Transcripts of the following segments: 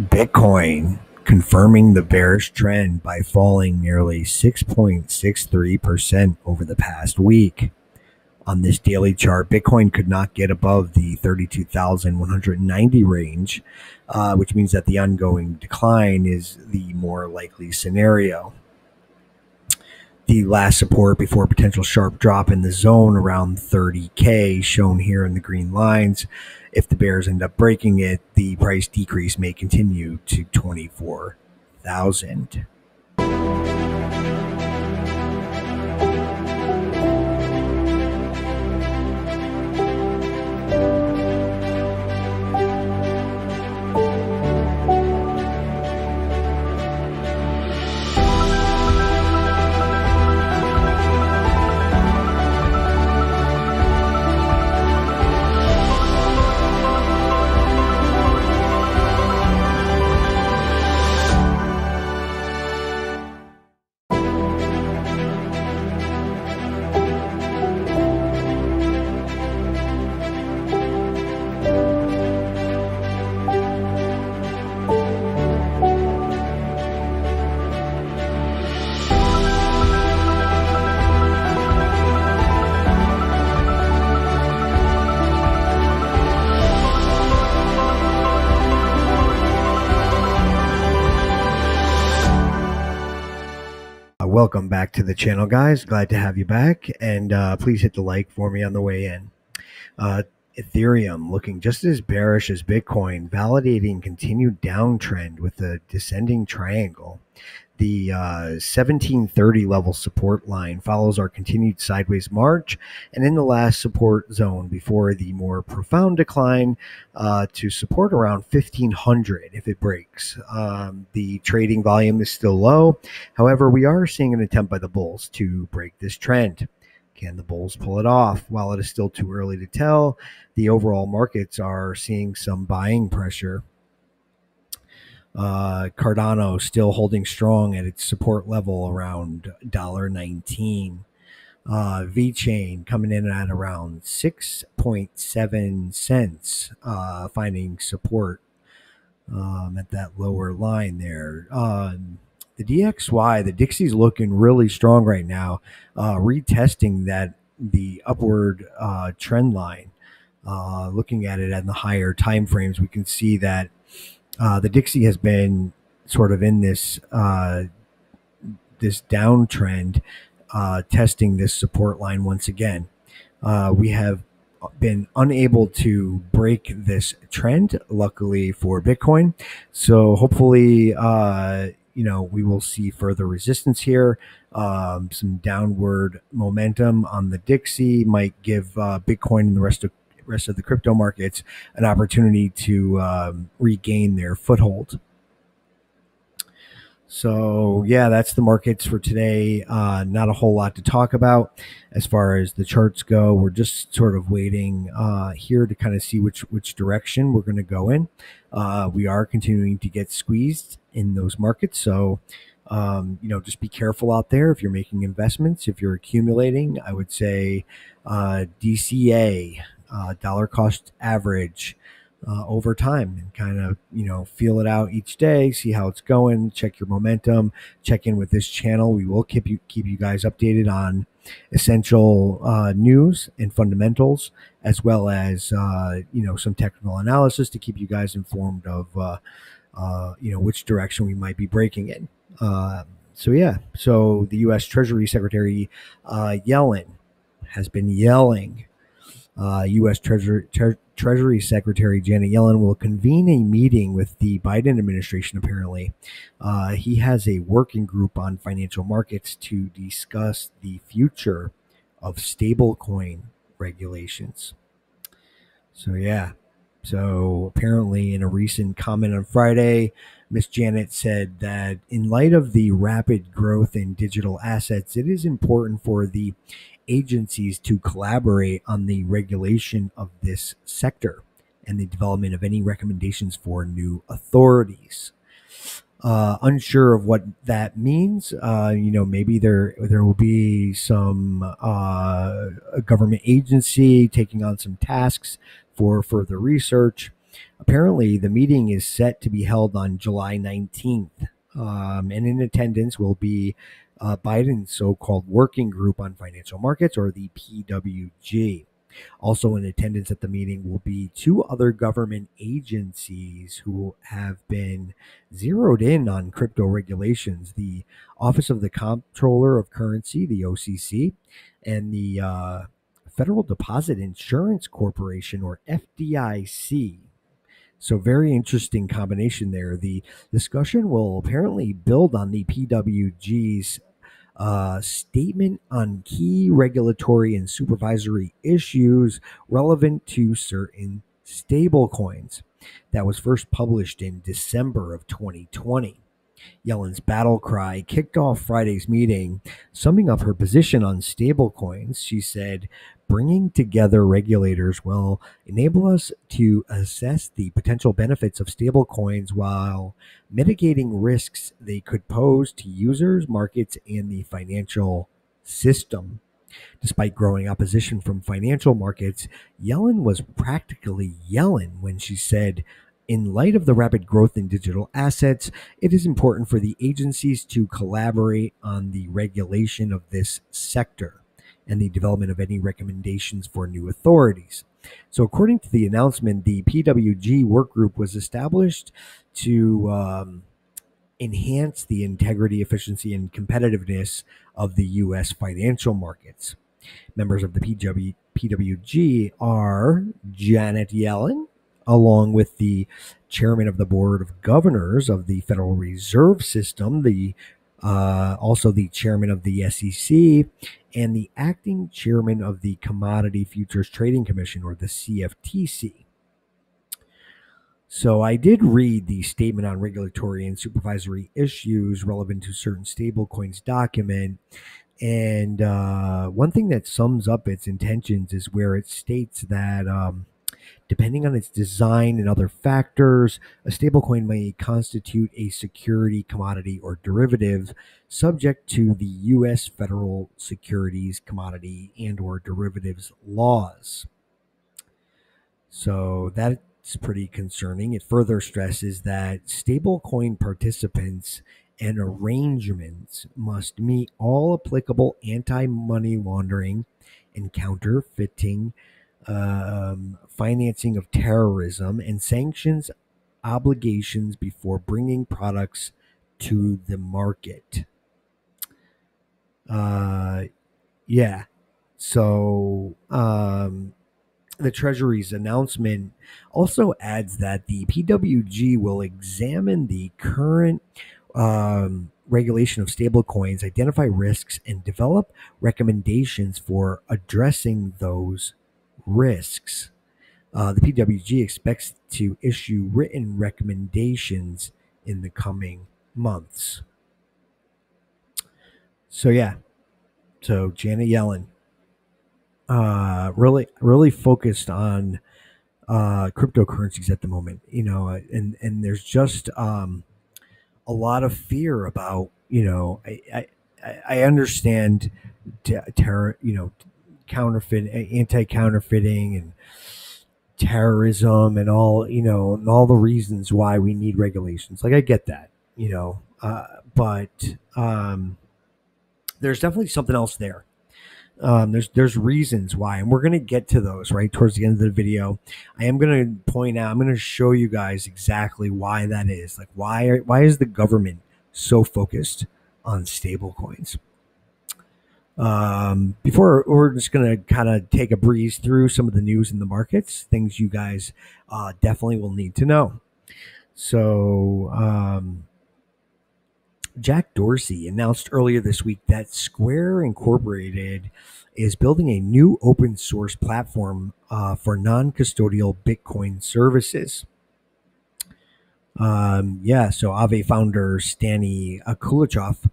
Bitcoin confirming the bearish trend by falling nearly 6.63% over the past week. On this daily chart, Bitcoin could not get above the 32,190 range, which means that the ongoing decline is the more likely scenario. The last support before a potential sharp drop in the zone around 30K, shown here in the green lines. If the bears end up breaking it, the price decrease may continue to 24,000. Welcome back to the channel, guys. Glad to have you back, and please hit the like for me on the way in. Ethereum looking just as bearish as Bitcoin, validating continued downtrend with a descending triangle. The 1730 level support line follows our continued sideways march, and in the last support zone before the more profound decline to support around 1500 if it breaks. The trading volume is still low. However, we are seeing an attempt by the bulls to break this trend. Can the bulls pull it off? While it is still too early to tell, the overall markets are seeing some buying pressure. Cardano still holding strong at its support level around $1.19. VeChain coming in at around 6.7 cents, finding support at that lower line there. The DXY, the Dixie's looking really strong right now, retesting the upward trend line. Looking at it at the higher time frames, we can see that the Dixie has been sort of in this this downtrend, testing this support line once again. We have been unable to break this trend, luckily for Bitcoin. So hopefully, you know, we will see further resistance here. Some downward momentum on the Dixie might give Bitcoin and the rest of the crypto markets an opportunity to regain their foothold. So yeah, that's the markets for today. Not a whole lot to talk about as far as the charts go. We're just sort of waiting here to kind of see which direction we're going to go in. We are continuing to get squeezed in those markets, so you know, just be careful out there. If you're making investments, if you're accumulating, I would say DCA, dollar cost average, over time, and kind of, you know, feel it out each day, see how it's going, check your momentum, check in with this channel. We will keep you guys updated on essential news and fundamentals, as well as you know, some technical analysis to keep you guys informed of you know, which direction we might be breaking in. So yeah, so the U.S. Treasury Secretary Yellen has been yelling. U.S. Treasury Secretary Janet Yellen will convene a meeting with the Biden administration, apparently. He has a working group on financial markets to discuss the future of stablecoin regulations. So, yeah. So, apparently, in a recent comment on Friday, Ms. Janet said that in light of the rapid growth in digital assets, it is important for the agencies to collaborate on the regulation of this sector and the development of any recommendations for new authorities. Unsure of what that means. You know, maybe there will be some government agency taking on some tasks for further research. Apparently, the meeting is set to be held on July 19th, and in attendance will be Biden's so-called Working Group on Financial Markets, or the PWG. Also in attendance at the meeting will be two other government agencies who have been zeroed in on crypto regulations, the Office of the Comptroller of Currency, the OCC, and the Federal Deposit Insurance Corporation, or FDIC. So very interesting combination there. The discussion will apparently build on the PWG's statement on key regulatory and supervisory issues relevant to certain stablecoins that was first published in December of 2020. Yellen's battle cry kicked off Friday's meeting. Summing up her position on stablecoins, she said, "Bringing together regulators will enable us to assess the potential benefits of stablecoins while mitigating risks they could pose to users, markets, and the financial system." Despite growing opposition from financial markets, Yellen was practically yelling when she said, "In light of the rapid growth in digital assets, it is important for the agencies to collaborate on the regulation of this sector and the development of any recommendations for new authorities." So according to the announcement, the PWG workgroup was established to enhance the integrity, efficiency, and competitiveness of the U.S. financial markets. Members of the PWG are Janet Yellen, along with the chairman of the board of governors of the Federal Reserve System, the also the chairman of the SEC, and the acting chairman of the Commodity Futures Trading Commission, or the CFTC. So I did read the statement on regulatory and supervisory issues relevant to certain stablecoins document. And one thing that sums up its intentions is where it states that depending on its design and other factors, a stablecoin may constitute a security, commodity, or derivative subject to the U.S. federal securities, commodity, and/or derivatives laws. So that's pretty concerning. It further stresses that stablecoin participants and arrangements must meet all applicable anti-money laundering and counterfeiting financing of terrorism and sanctions obligations before bringing products to the market. The Treasury's announcement also adds that the PWG will examine the current regulation of stablecoins, identify risks, and develop recommendations for addressing those risks. The PWG expects to issue written recommendations in the coming months. So Janet Yellen really focused on cryptocurrencies at the moment, and there's just a lot of fear about, I understand terror, counterfeit, anti-counterfeiting, and terrorism, and all and all the reasons why we need regulations. Like, I get that, but there's definitely something else there. There's reasons why, and we're gonna get to those right towards the end of the video. I am gonna point out, I'm gonna show you guys exactly why that is. Like, why is the government so focused on stablecoins? Before, we're just going to kind of take a breeze through some of the news in the markets, things you guys definitely will need to know. So Jack Dorsey announced earlier this week that Square Incorporated is building a new open source platform for non-custodial Bitcoin services. So Aave founder Stani Kulechov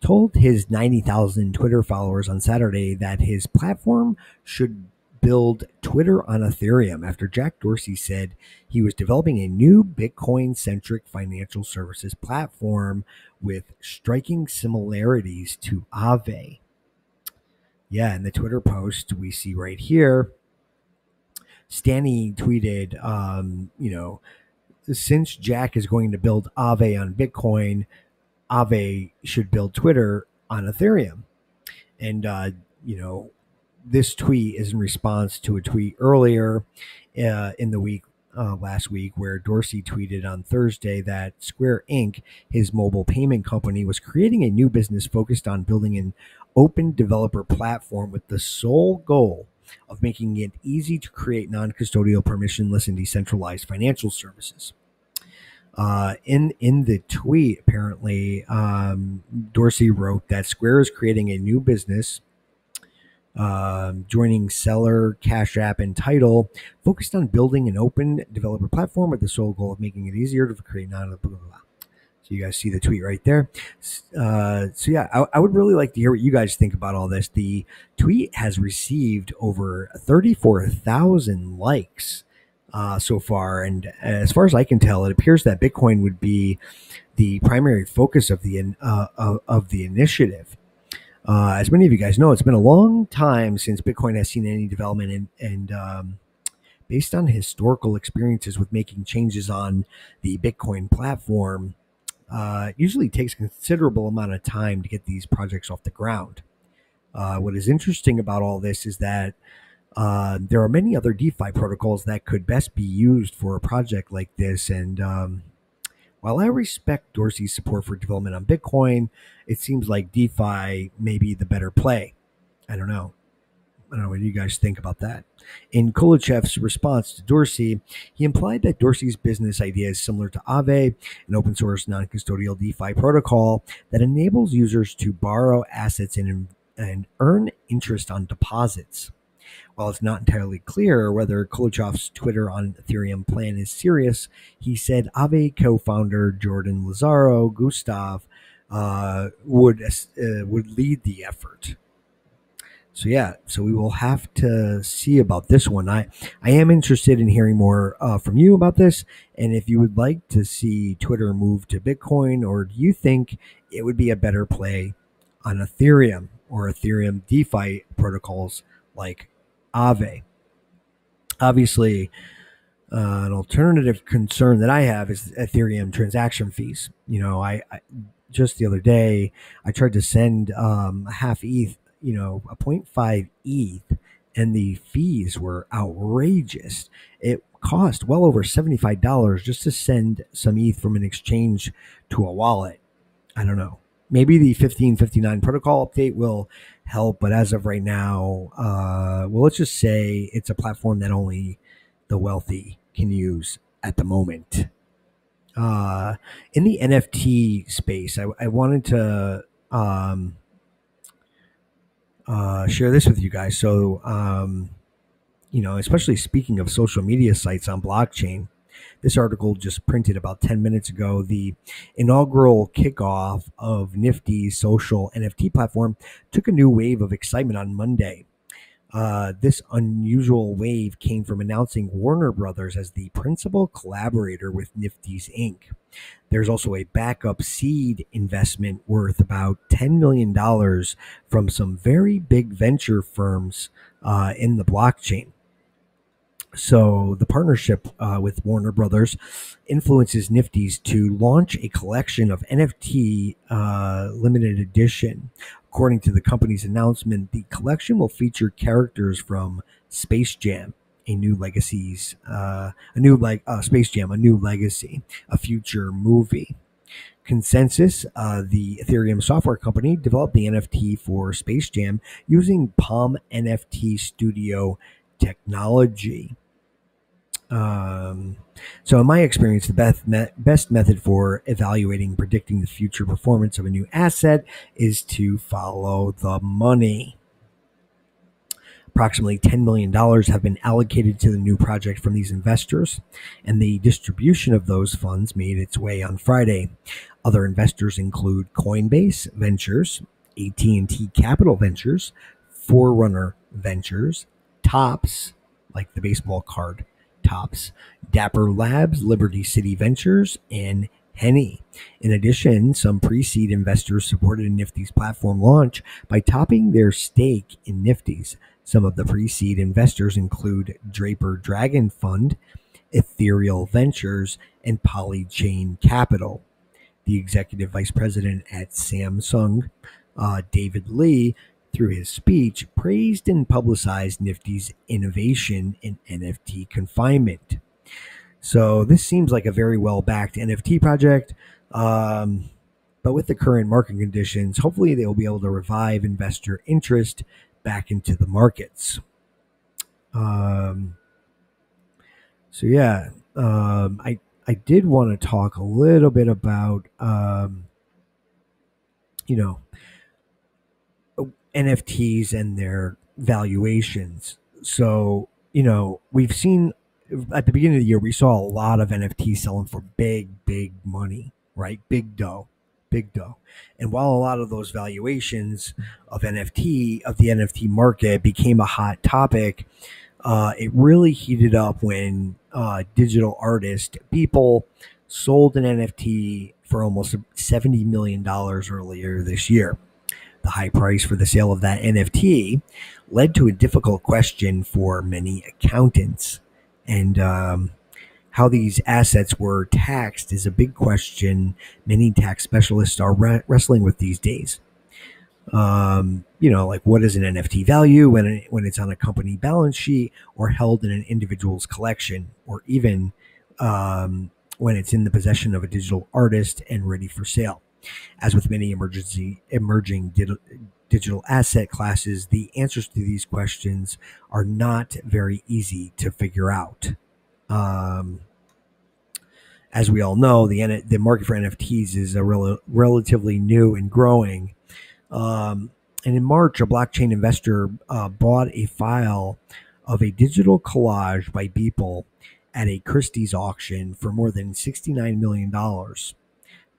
told his 90,000 Twitter followers on Saturday that his platform should build Twitter on Ethereum after Jack Dorsey said he was developing a new Bitcoin-centric financial services platform with striking similarities to Aave. In the Twitter post we see right here, Stani tweeted, you know, since Jack is going to build Aave on Bitcoin, Aave should build Twitter on Ethereum. And, you know, this tweet is in response to a tweet earlier in the week, last week, where Dorsey tweeted on Thursday that Square Inc., his mobile payment company, was creating a new business focused on building an open developer platform with the sole goal of making it easy to create non-custodial, permissionless, and decentralized financial services. In the tweet, apparently, Dorsey wrote that Square is creating a new business, joining Seller, Cash App, and Tidal, focused on building an open developer platform with the sole goal of making it easier to create non-custodial. So you guys see the tweet right there. So yeah, I would really like to hear what you guys think about all this. The tweet has received over 34,000 likes so far, and as far as I can tell, it appears that Bitcoin would be the primary focus of the initiative. As many of you guys know, it's been a long time since Bitcoin has seen any development, and based on historical experiences with making changes on the Bitcoin platform, it usually takes a considerable amount of time to get these projects off the ground. What is interesting about all this is that there are many other DeFi protocols that could best be used for a project like this. And while I respect Dorsey's support for development on Bitcoin, it seems like DeFi may be the better play. I don't know. I don't know what you guys think about that. In Kulechev's response to Dorsey, he implied that Dorsey's business idea is similar to Aave, an open-source non-custodial DeFi protocol that enables users to borrow assets and earn interest on deposits. While it's not entirely clear whether Kulechev's Twitter on Ethereum plan is serious, he said Aave co-founder Jordan Lazaro Gustav would lead the effort. So yeah, so we will have to see about this one. I am interested in hearing more from you about this, and if you would like to see Twitter move to Bitcoin, or do you think it would be a better play on Ethereum or Ethereum DeFi protocols like Aave. Obviously, an alternative concern that I have is Ethereum transaction fees. You know, I just the other day, I tried to send a half ETH, you know, a 0.5 ETH, and the fees were outrageous. It cost well over $75 just to send some ETH from an exchange to a wallet. I don't know. Maybe the 1559 protocol update will help, but as of right now, well, let's just say it's a platform that only the wealthy can use at the moment. In the NFT space, I wanted to share this with you guys. So, you know, especially speaking of social media sites on blockchain, this article just printed about 10 minutes ago. The inaugural kickoff of Nifty's social NFT platform took a new wave of excitement on Monday. This unusual wave came from announcing Warner Brothers as the principal collaborator with Nifty's Inc. There's also a backup seed investment worth about $10 million from some very big venture firms in the blockchain. So the partnership with Warner Brothers influences Nifty's to launch a collection of NFT limited edition. According to the company's announcement, the collection will feature characters from Space Jam, a new legacy, a future movie. ConsenSys, the Ethereum software company, developed the NFT for Space Jam using Palm NFT Studio technology. So in my experience, the best method for evaluating and predicting the future performance of a new asset is to follow the money. Approximately $10 million have been allocated to the new project from these investors, and the distribution of those funds made its way on Friday. Other investors include Coinbase Ventures, AT&T Capital Ventures, Forerunner Ventures, Tops, like the baseball card, Tops, Dapper Labs, Liberty City Ventures, and Henny. In addition, some pre-seed investors supported Nifty's platform launch by topping their stake in Nifty's, Some of the pre-seed investors include Draper Dragon Fund, Ethereal Ventures, and Polychain Capital. The executive vice president at Samsung, David Lee, through his speech, praised and publicized Nifty's innovation in NFT confinement. So this seems like a very well-backed NFT project, but with the current market conditions, hopefully they will be able to revive investor interest back into the markets. I did want to talk a little bit about, NFTs and their valuations. So, we've seen at the beginning of the year, we saw a lot of NFTs selling for big money, right? Big dough. And while a lot of those valuations of the NFT market became a hot topic, it really heated up when digital artist Beeple sold an NFT for almost $70 million earlier this year. The high price for the sale of that NFT led to a difficult question for many accountants. And how these assets were taxed is a big question many tax specialists are wrestling with these days. Like what is an NFT value when it's on a company balance sheet or held in an individual's collection, or even when it's in the possession of a digital artist and ready for sale. As with many emerging digital asset classes, the answers to these questions are not very easy to figure out. As we all know, the market for NFTs is a relatively new and growing. And in March, a blockchain investor bought a file of a digital collage by Beeple at a Christie's auction for more than $69 million.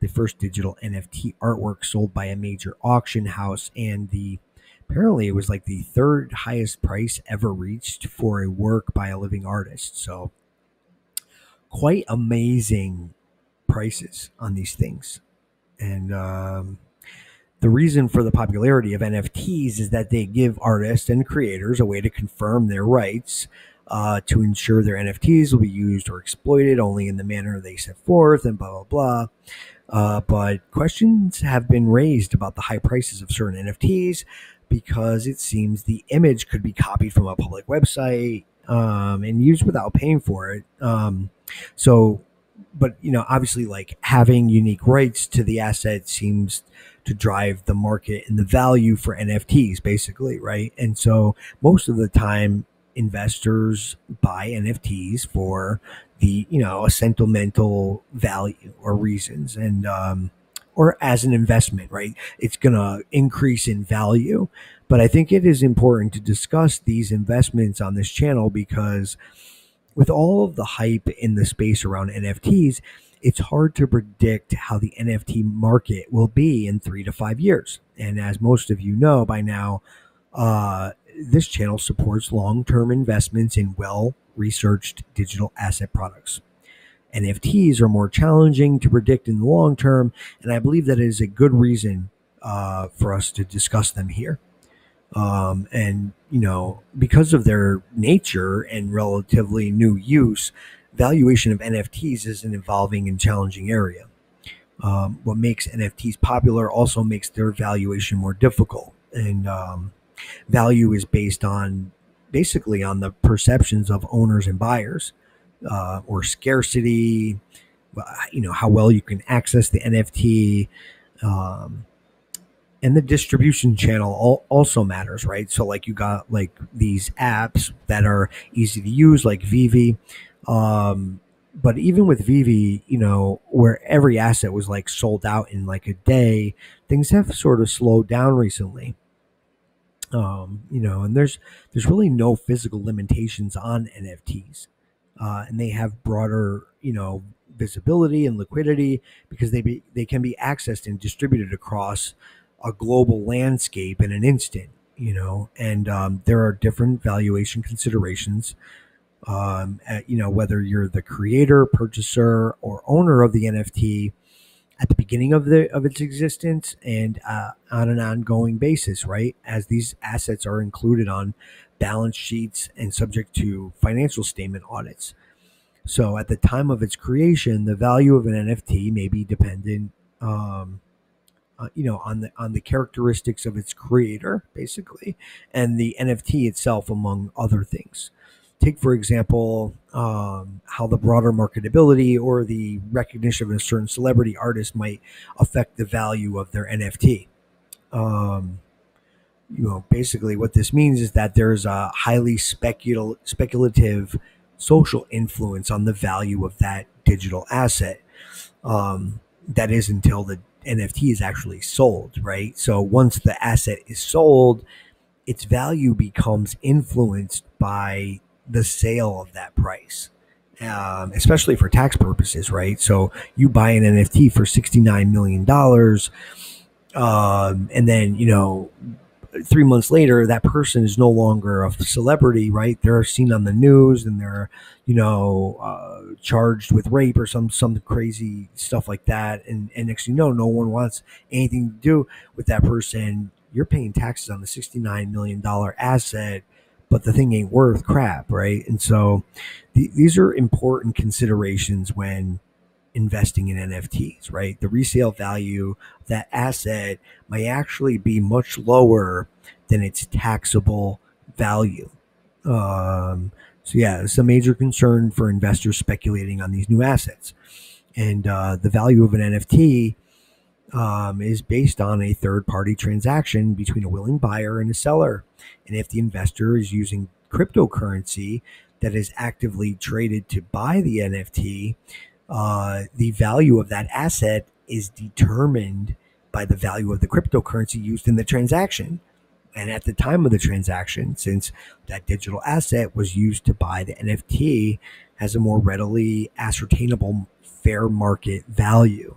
The first digital NFT artwork sold by a major auction house, and apparently it was like the third highest price ever reached for a work by a living artist. So quite amazing prices on these things. And the reason for the popularity of NFTs is that they give artists and creators a way to confirm their rights to ensure their NFTs will be used or exploited only in the manner they set forth, and blah, blah, blah. But questions have been raised about the high prices of certain NFTs because it seems the image could be copied from a public website and used without paying for it. Obviously, like, having unique rights to the asset seems to drive the market and the value for NFTs, basically, right? And so most of the time, investors buy NFTs for the, a sentimental value or reasons, and or as an investment, right? It's going to increase in value. But I think it is important to discuss these investments on this channel because with all of the hype in the space around NFTs, it's hard to predict how the NFT market will be in 3 to 5 years. And as most of you know by now, this channel supports long-term investments in well-researched digital asset products. NFTs are more challenging to predict in the long term, and I believe that is a good reason for us to discuss them here. Because of their nature and relatively new use, valuation of NFTs is an evolving and challenging area. What makes NFTs popular also makes their valuation more difficult, and value is based on the perceptions of owners and buyers, or scarcity, how well you can access the NFT, and the distribution channel also matters, right? So like you got like these apps that are easy to use, like Vivi, but even with Vivi, where every asset was like sold out in like a day, things have sort of slowed down recently. And there's really no physical limitations on NFTs, and they have broader, visibility and liquidity because they can be accessed and distributed across a global landscape in an instant, and there are different valuation considerations, whether you're the creator, purchaser, or owner of the NFT at the beginning of its existence and on an ongoing basis, right? As these assets are included on balance sheets and subject to financial statement audits. So at the time of its creation, the value of an NFT may be dependent, on the characteristics of its creator, basically, and the NFT itself, among other things. Take, for example, how the broader marketability or the recognition of a certain celebrity artist might affect the value of their NFT. Basically what this means is that there's a highly speculative social influence on the value of that digital asset. That is until the NFT is actually sold, right? So once the asset is sold, its value becomes influenced by the sale of that price, especially for tax purposes, right? So you buy an NFT for $69 million, and then, 3 months later, that person is no longer a celebrity, right? They're seen on the news and they're, charged with rape or some crazy stuff like that. And next thing you know, no one wants anything to do with that person. You're paying taxes on the $69 million asset, but the thing ain't worth crap, right? And so these are important considerations when investing in NFTs, right? The resale value of that asset may actually be much lower than its taxable value. So yeah, it's a major concern for investors speculating on these new assets. And the value of an NFT is based on a third-party transaction between a willing buyer and a seller. And if the investor is using cryptocurrency that is actively traded to buy the NFT, the value of that asset is determined by the value of the cryptocurrency used in the transaction. And at the time of the transaction, since that digital asset was used to buy the NFT, has a more readily ascertainable fair market value.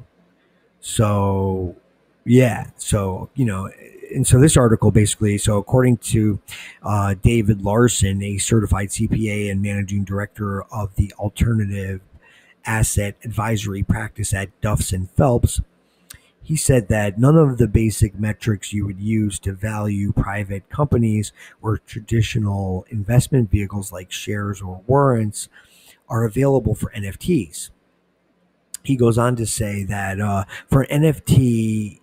So, yeah. So, and so this article basically, so according to David Larson, a certified CPA and managing director of the alternative asset advisory practice at Duff & Phelps, he said that none of the basic metrics you would use to value private companies or traditional investment vehicles like shares or warrants are available for NFTs. He goes on to say that for an NFT,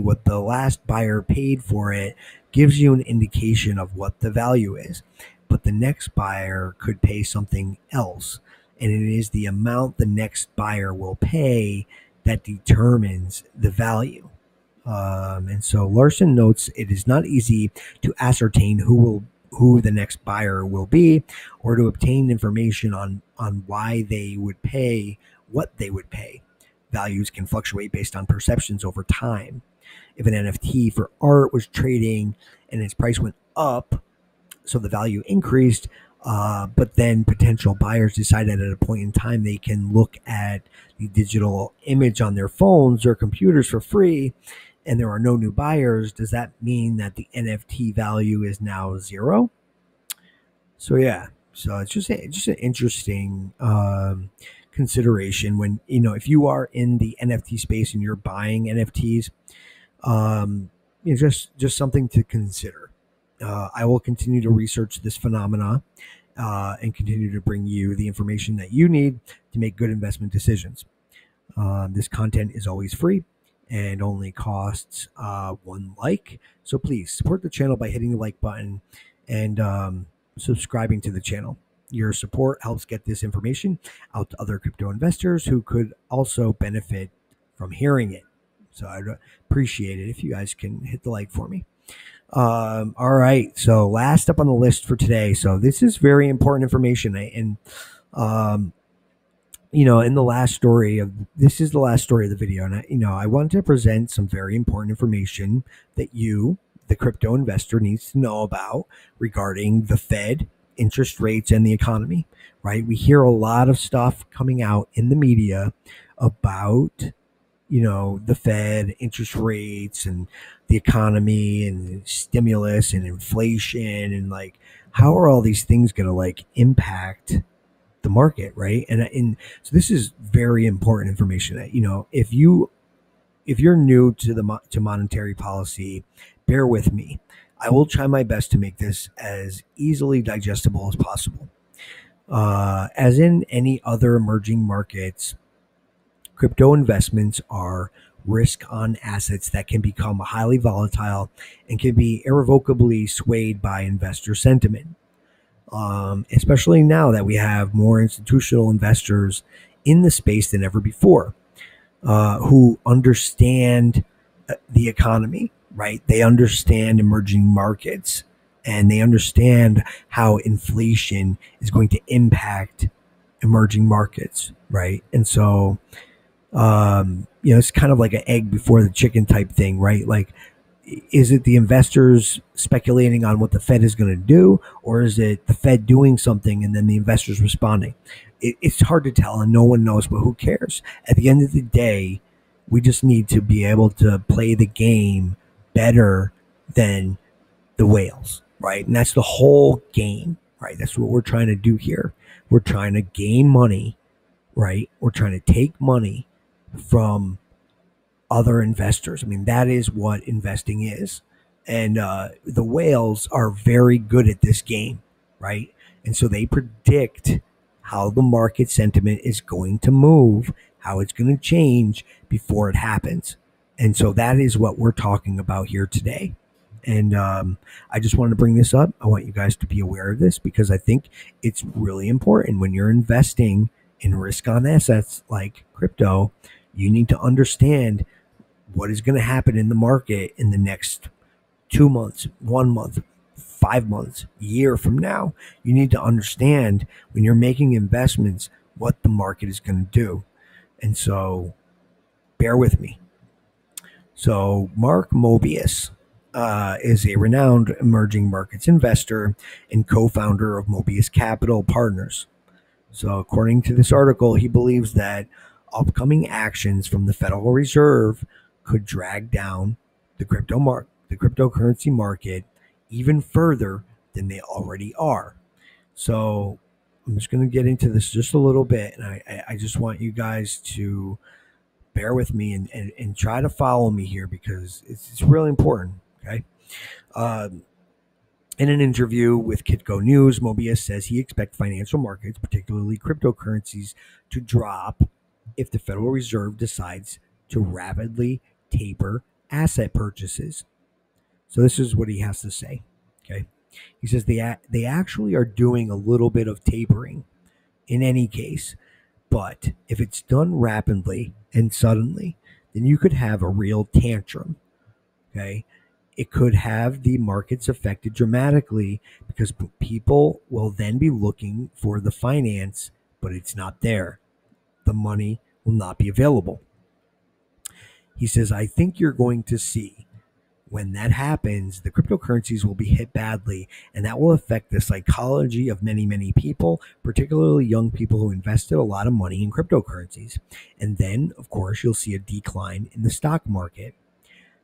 what the last buyer paid for it gives you an indication of what the value is, but the next buyer could pay something else, and it is the amount the next buyer will pay that determines the value. And so Larson notes it is not easy to ascertain who the next buyer will be, or to obtain information on why they would pay what they would pay. Values can fluctuate based on perceptions over time. If an NFT for art was trading and its price went up, so the value increased, but then potential buyers decided at a point in time they can look at the digital image on their phones or computers for free, and there are no new buyers, does that mean that the NFT value is now zero? So yeah, so it's just an interesting consideration when, if you are in the NFT space and you're buying NFTs, just something to consider. I will continue to research this phenomena and continue to bring you the information that you need to make good investment decisions. This content is always free and only costs one like. So please support the channel by hitting the like button and subscribing to the channel. Your support helps get this information out to other crypto investors who could also benefit from hearing it. So I'd appreciate it if you guys can hit the like for me. All right. So last up on the list for today. So this is very important information. And, this is the last story of the video. And, I wanted to present some very important information that you, the crypto investor, needs to know about regarding the Fed, interest rates, and the economy, right? We hear a lot of stuff coming out in the media about, the Fed, interest rates, and the economy, and stimulus, and inflation, and like, how are all these things going to impact the market, right? And so this is very important information that, if you're new to monetary policy, bear with me. I will try my best to make this as easily digestible as possible. As in any other emerging markets, crypto investments are risk on assets that can become highly volatile and can be irrevocably swayed by investor sentiment. Especially now that we have more institutional investors in the space than ever before, who understand the economy, right? They understand emerging markets and they understand how inflation is going to impact emerging markets, right? And so, you know, it's kind of like an egg before the chicken type thing, right? Like, is it the investors speculating on what the Fed is going to do, or is it the Fed doing something and then the investors responding? It's hard to tell and no one knows, but who cares? At the end of the day, we just need to be able to play the game better than the whales, right? And that's the whole game, right? That's what we're trying to do here. We're trying to gain money, right? We're trying to take money from other investors. I mean, that is what investing is. And the whales are very good at this game, right? And so they predict how the market sentiment is going to move, how it's going to change before it happens. And so that is what we're talking about here today. And I just wanted to bring this up. I want you guys to be aware of this because I think it's really important when you're investing in risk on assets like crypto. You need to understand what is going to happen in the market in the next 2 months, 1 month, 5 months, year from now. You need to understand when you're making investments, what the market is going to do. And so bear with me. So Mark Mobius is a renowned emerging markets investor and co-founder of Mobius Capital Partners. So according to this article, he believes that upcoming actions from the Federal Reserve could drag down the cryptocurrency market even further than they already are. So I'm just going to get into this just a little bit, and I just want you guys to bear with me and try to follow me here because it's really important, okay? In an interview with Kitco News, Mobius says he expects financial markets, particularly cryptocurrencies, to drop if the Federal Reserve decides to rapidly taper asset purchases. So this is what he has to say, okay? He says they actually are doing a little bit of tapering in any case, but if it's done rapidly and suddenly, then you could have a real tantrum, okay? It could have the markets affected dramatically because people will then be looking for the finance, but it's not there. The money will not be available. He says, I think you're going to see when that happens, the cryptocurrencies will be hit badly, and that will affect the psychology of many, many people, particularly young people who invested a lot of money in cryptocurrencies. And then, of course, you'll see a decline in the stock market.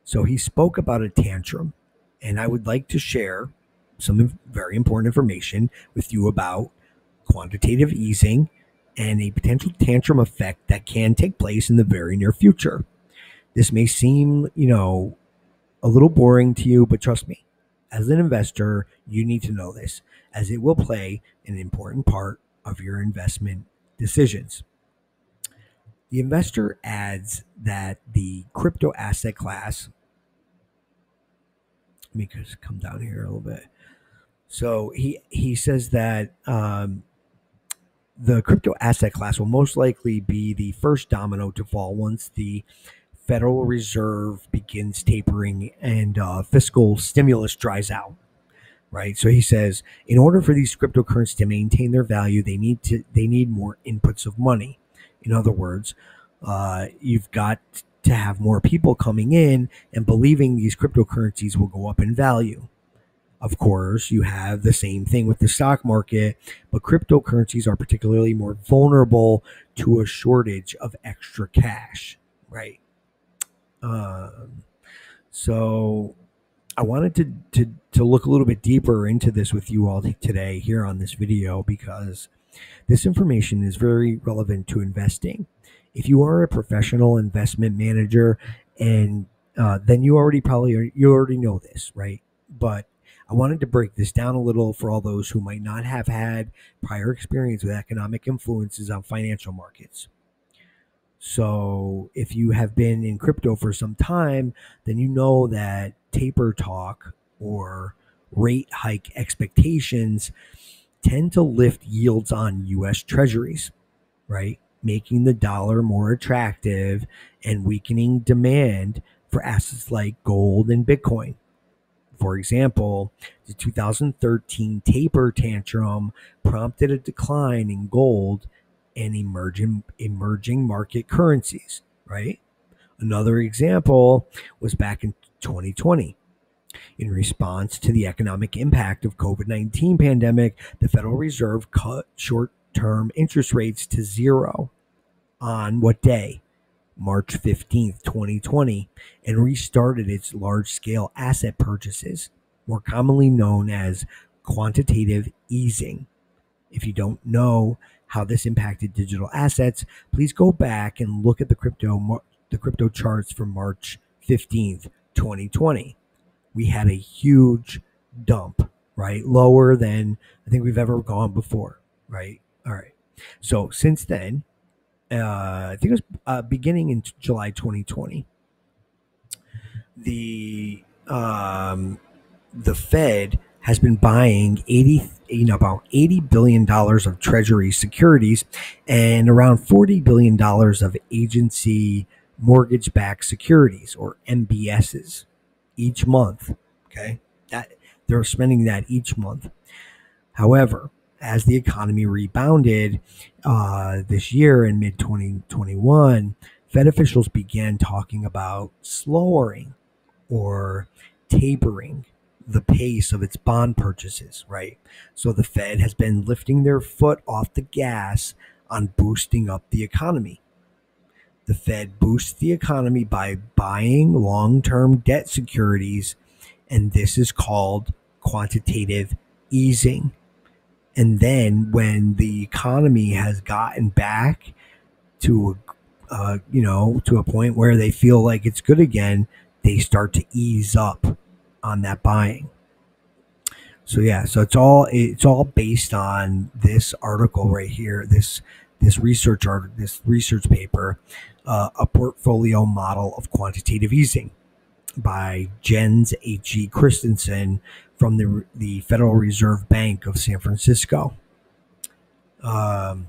So he spoke about a tantrum, and I would like to share some very important information with you about quantitative easing and a potential tantrum effect that can take place in the very near future. This may seem, you know, a little boring to you, but trust me, as an investor, you need to know this, as it will play an important part of your investment decisions. The investor adds that the crypto asset class, let me just come down here a little bit. So he says that, the crypto asset class will most likely be the first domino to fall once the Federal Reserve begins tapering and fiscal stimulus dries out, right? So he says, in order for these cryptocurrencies to maintain their value, they need more inputs of money. In other words, you've got to have more people coming in and believing these cryptocurrencies will go up in value. Of course, you have the same thing with the stock market, but cryptocurrencies are particularly more vulnerable to a shortage of extra cash, right? So I wanted to look a little bit deeper into this with you all today here on this video because this information is very relevant to investing. If you are a professional investment manager, and then you already know this, right? But I wanted to break this down a little for all those who might not have had prior experience with economic influences on financial markets. So if you have been in crypto for some time, then you know that taper talk or rate hike expectations tend to lift yields on U.S. treasuries, right? Making the dollar more attractive and weakening demand for assets like gold and Bitcoin. For example, the 2013 taper tantrum prompted a decline in gold and emerging market currencies, right? Another example was back in 2020. In response to the economic impact of COVID-19 pandemic, the Federal Reserve cut short-term interest rates to zero on what day? March 15th, 2020, and restarted its large-scale asset purchases, more commonly known as quantitative easing. If you don't know how this impacted digital assets, please go back and look at the crypto charts from March 15th, 2020. We had a huge dump, right? Lower than I think we've ever gone before, right? All right. So since then, I think it was beginning in July 2020, the Fed has been buying about $80 billion of Treasury securities and around $40 billion of agency mortgage-backed securities, or MBSs, each month. Okay, that they're spending that each month. However, as the economy rebounded this year in mid-2021, Fed officials began talking about slowing or tapering the pace of its bond purchases, right? So the Fed has been lifting their foot off the gas on boosting up the economy. The Fed boosts the economy by buying long-term debt securities, and this is called quantitative easing. And then when the economy has gotten back to, to a point where they feel like it's good again, they start to ease up on that buying. So yeah, so it's all based on this article right here, this research paper, a portfolio model of quantitative easing by Jens H.E. Christensen from the Federal Reserve Bank of San Francisco. So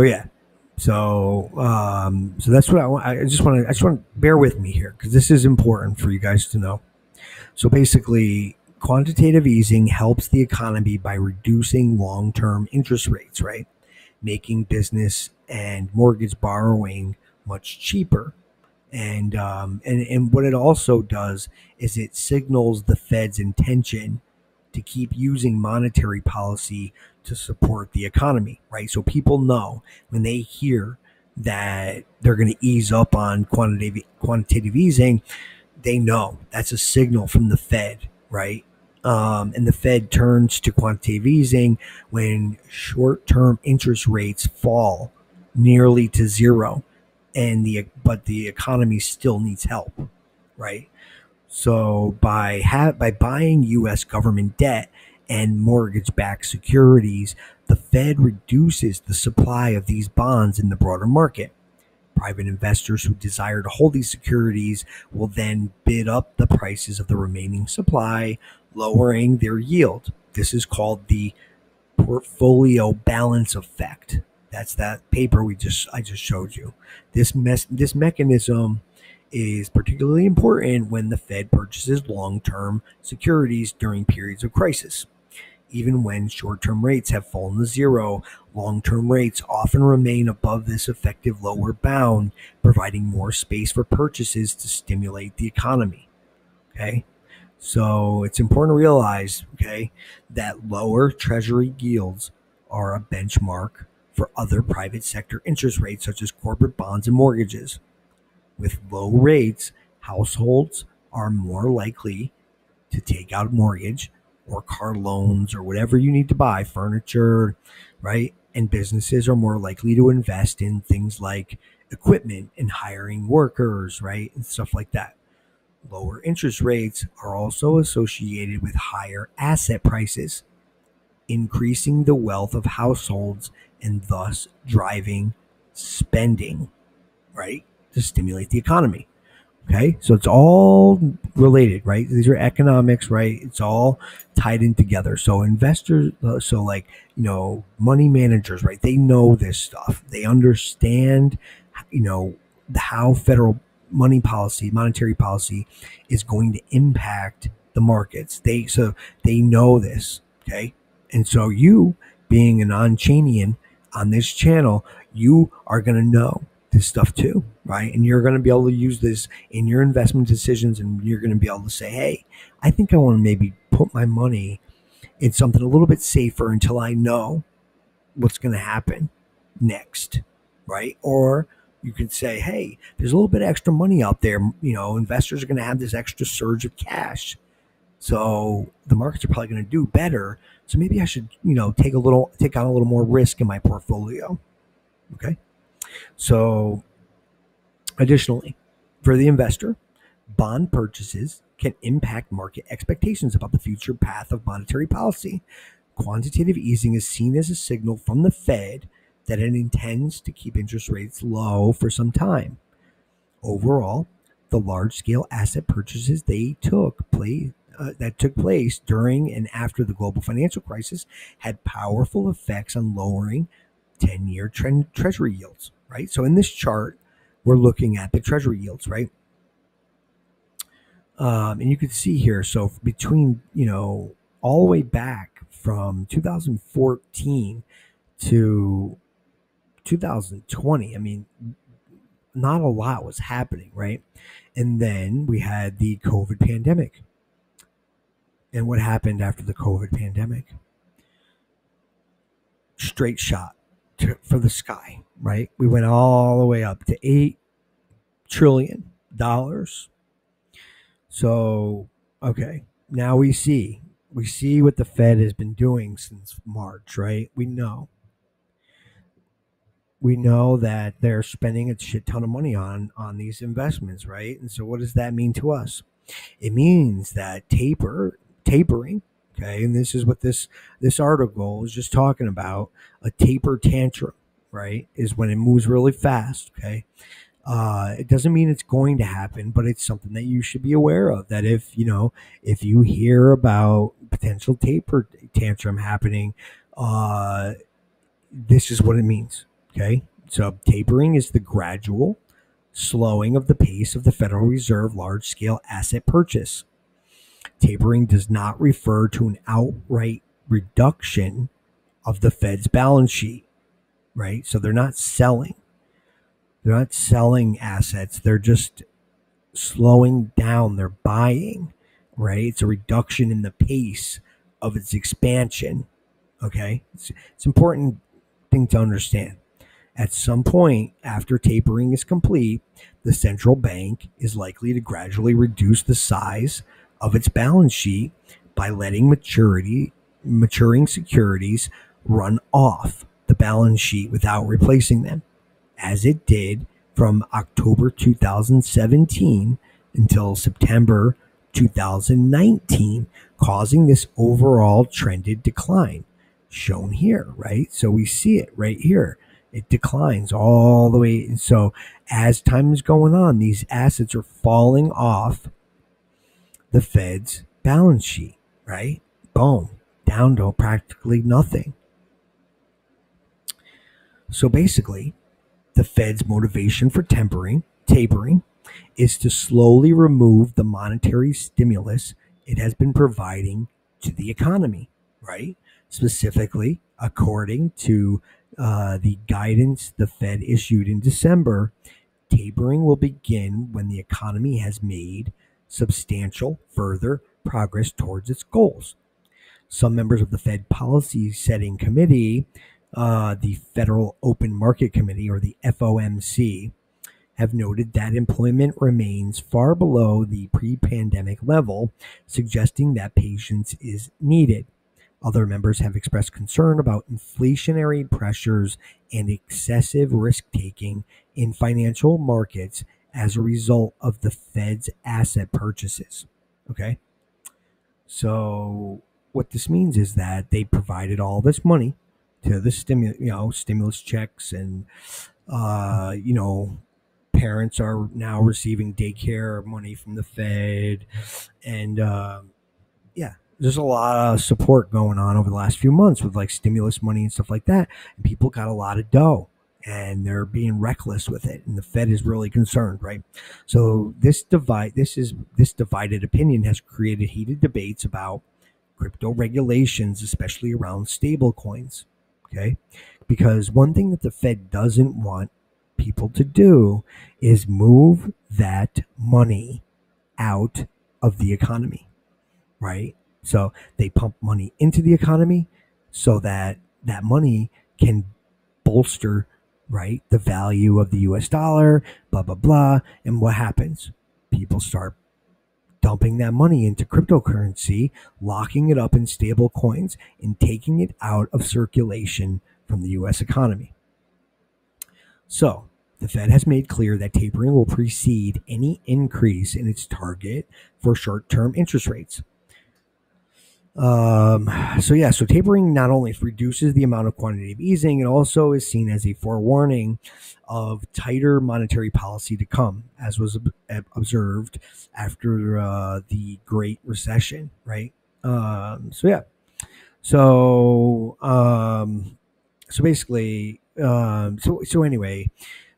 that's what I want. I just want to bear with me here because this is important for you guys to know. So basically, quantitative easing helps the economy by reducing long-term interest rates, right? Making business and mortgage borrowing much cheaper. And what it also does is it signals the Fed's intention to keep using monetary policy to support the economy, right? So people know when they hear that they're going to ease up on quantitative easing, they know that's a signal from the Fed, right? And the Fed turns to quantitative easing when short-term interest rates fall nearly to zero, but the economy still needs help, right? So by buying U.S. government debt and mortgage-backed securities, the Fed reduces the supply of these bonds in the broader market. Private investors who desire to hold these securities will then bid up the prices of the remaining supply, lowering their yield. This is called the portfolio balance effect. That's that paper I just showed you. This mechanism is particularly important when the Fed purchases long-term securities during periods of crisis. Even when short-term rates have fallen to zero, long-term rates often remain above this effective lower bound, providing more space for purchases to stimulate the economy. Okay, so it's important to realize, okay, that lower Treasury yields are a benchmark for other private sector interest rates, such as corporate bonds and mortgages. With low rates, households are more likely to take out a mortgage or car loans or whatever you need to buy, furniture, right? And businesses are more likely to invest in things like equipment and hiring workers, right? And stuff like that. Lower interest rates are also associated with higher asset prices, increasing the wealth of households and thus driving spending, right, to stimulate the economy. Okay, so it's all related, right? These are economics, right? It's all tied in together. So investors, so like, you know, money managers, right? They know this stuff. They understand, you know, how federal money policy, monetary policy is going to impact the markets. So they know this, okay? And so you, being an on-chainian on this channel, you are going to know this stuff too, right? And you're going to be able to use this in your investment decisions, and you're going to be able to say, hey, I think I want to maybe put my money in something a little bit safer until I know what's going to happen next, right? Or you could say, hey, there's a little bit of extra money out there. You know, investors are going to have this extra surge of cash. So the markets are probably going to do better. So maybe I should, you know, take on a little more risk in my portfolio. Okay. So additionally, for the investor, bond purchases can impact market expectations about the future path of monetary policy. Quantitative easing is seen as a signal from the Fed that it intends to keep interest rates low for some time. Overall, the large-scale asset purchases that took place during and after the global financial crisis had powerful effects on lowering 10-year treasury yields, right? So in this chart, we're looking at the treasury yields, right? And you can see here, so between, you know, all the way back from 2014 to 2020, I mean, not a lot was happening, right? And then we had the COVID pandemic. And what happened after the COVID pandemic? Straight shot for the sky, right? We went all the way up to $8 trillion. So, okay, now we see what the Fed has been doing since March, right? We know that they're spending a shit ton of money on these investments, right? And so what does that mean to us? It means that tapering, okay, and this is what this article is just talking about, a taper tantrum, right, is when it moves really fast, okay? It doesn't mean it's going to happen, but it's something that you should be aware of, that if, you know, if you hear about potential taper tantrum happening, this is what it means, okay? So tapering is the gradual slowing of the pace of the Federal Reserve large-scale asset purchase. Tapering does not refer to an outright reduction of the Fed's balance sheet, right? So they're not selling assets. They're just slowing down their buying, right? It's a reduction in the pace of its expansion, okay? It's an important thing to understand. At some point after tapering is complete, the central bank is likely to gradually reduce the size of its balance sheet by letting maturing securities run off the balance sheet without replacing them, as it did from October 2017 until September 2019, causing this overall trended decline shown here, right? So we see it right here. It declines all the way. And so as time is going on, these assets are falling off the Fed's balance sheet, right? Boom, down to practically nothing. So basically, the Fed's motivation for tapering is to slowly remove the monetary stimulus it has been providing to the economy, right? Specifically, according to the guidance the Fed issued in December, tapering will begin when the economy has made substantial further progress towards its goals. Some members of the Fed Policy Setting Committee, the Federal Open Market Committee, or the FOMC, have noted that employment remains far below the pre-pandemic level, suggesting that patience is needed. Other members have expressed concern about inflationary pressures and excessive risk-taking in financial markets as a result of the Fed's asset purchases. Okay, so what this means is that they provided all this money to the stimulus checks, and parents are now receiving daycare money from the Fed, and there's a lot of support going on over the last few months with like stimulus money and stuff like that. And people got a lot of dough and they're being reckless with it. And the Fed is really concerned, right? So this divided opinion has created heated debates about crypto regulations, especially around stable coins. Okay. Because one thing that the Fed doesn't want people to do is move that money out of the economy, right? So they pump money into the economy so that that money can bolster, right, the value of the US dollar, blah, blah, blah. And what happens? People start dumping that money into cryptocurrency, locking it up in stable coins, and taking it out of circulation from the US economy. So the Fed has made clear that tapering will precede any increase in its target for short-term interest rates. So tapering not only reduces the amount of quantitative easing, it also is seen as a forewarning of tighter monetary policy to come, as was observed after the Great Recession, right? So anyway,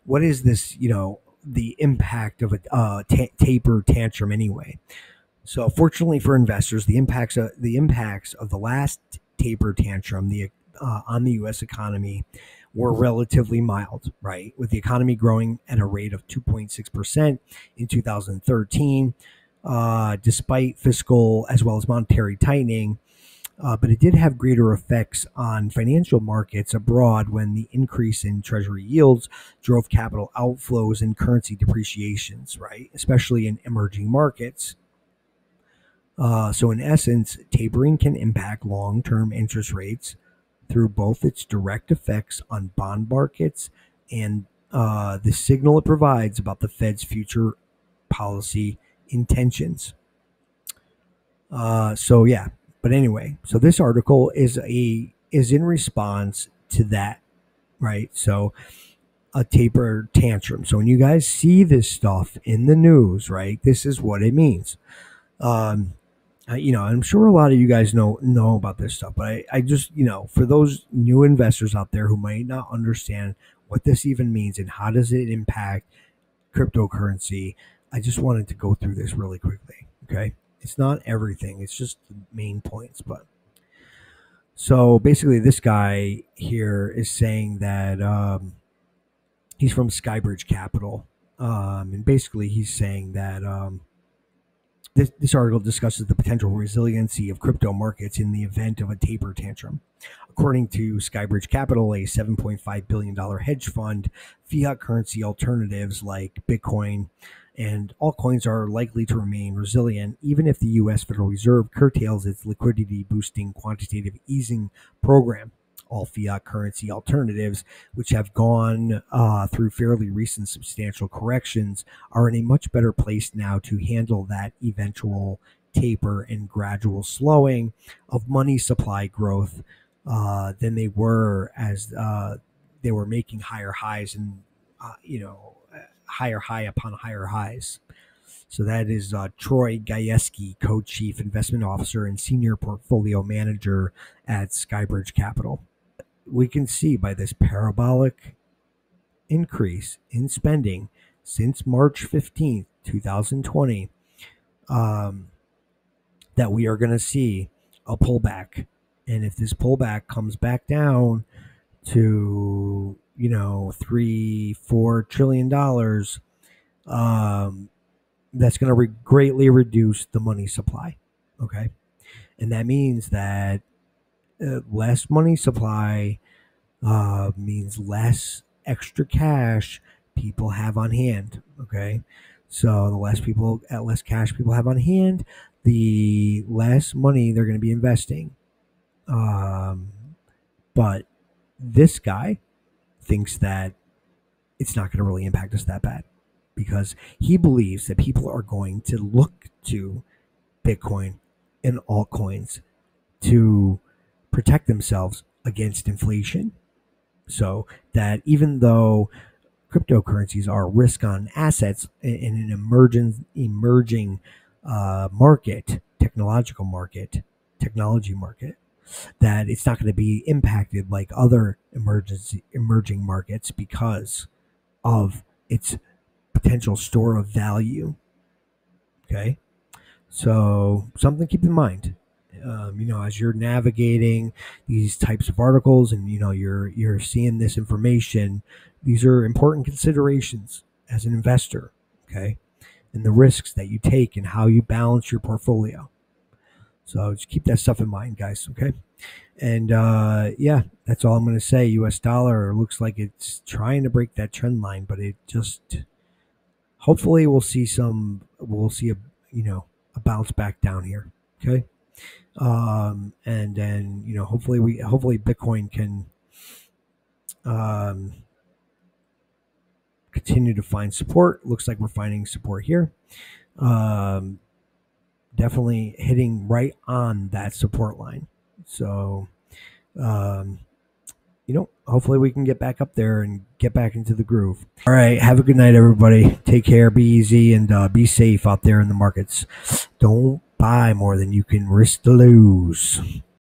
what is this, the impact of a taper tantrum anyway? So fortunately for investors, the impacts of the last taper tantrum on the U.S. economy were relatively mild, right? With the economy growing at a rate of 2.6% in 2013, despite fiscal as well as monetary tightening. But it did have greater effects on financial markets abroad when the increase in treasury yields drove capital outflows and currency depreciations, right? Especially in emerging markets. So in essence, tapering can impact long-term interest rates through both its direct effects on bond markets and the signal it provides about the Fed's future policy intentions. So this article is in response to that, right? So a taper tantrum. So when you guys see this stuff in the news, right, this is what it means. I'm sure a lot of you guys know about this stuff, but I just, for those new investors out there who might not understand what this even means and how does it impact cryptocurrency, I just wanted to go through this really quickly, okay? It's not everything. It's just the main points. But so basically this guy here is saying that he's from Skybridge Capital. And basically he's saying that This article discusses the potential resiliency of crypto markets in the event of a taper tantrum. According to Skybridge Capital, a $7.5 billion hedge fund, fiat currency alternatives like Bitcoin and altcoins are likely to remain resilient, even if the U.S. Federal Reserve curtails its liquidity-boosting quantitative easing program. All fiat currency alternatives, which have gone through fairly recent substantial corrections, are in a much better place now to handle that eventual taper and gradual slowing of money supply growth than they were as they were making higher highs and, higher high upon higher highs. So that is Troy Gajewski, co-chief investment officer and senior portfolio manager at Skybridge Capital. We can see by this parabolic increase in spending since March 15th, 2020, that we are going to see a pullback. And if this pullback comes back down to, $3-4 trillion, that's going to greatly reduce the money supply. Okay. And that means that less money supply means less extra cash people have on hand. Okay. So less cash people have on hand, the less money they're going to be investing. But this guy thinks that it's not going to really impact us that bad because he believes that people are going to look to Bitcoin and altcoins to protect themselves against inflation, so that even though cryptocurrencies are risk on assets in an emerging market, technology market, that it's not going to be impacted like other emerging markets because of its potential store of value. Okay, so something to keep in mind, as you're navigating these types of articles and you're seeing this information. These are important considerations as an investor, okay, and the risks that you take and how you balance your portfolio. So just keep that stuff in mind, guys, okay? And yeah, that's all I'm going to say. U.S. dollar looks like it's trying to break that trend line, but it just, hopefully we'll see a bounce back down here, okay? And then, hopefully Bitcoin can continue to find support. Looks like we're finding support here. Definitely hitting right on that support line. So, hopefully we can get back up there and get back into the groove. All right. Have a good night, everybody. Take care. Be easy and be safe out there in the markets. Don't buy more than you can risk to lose.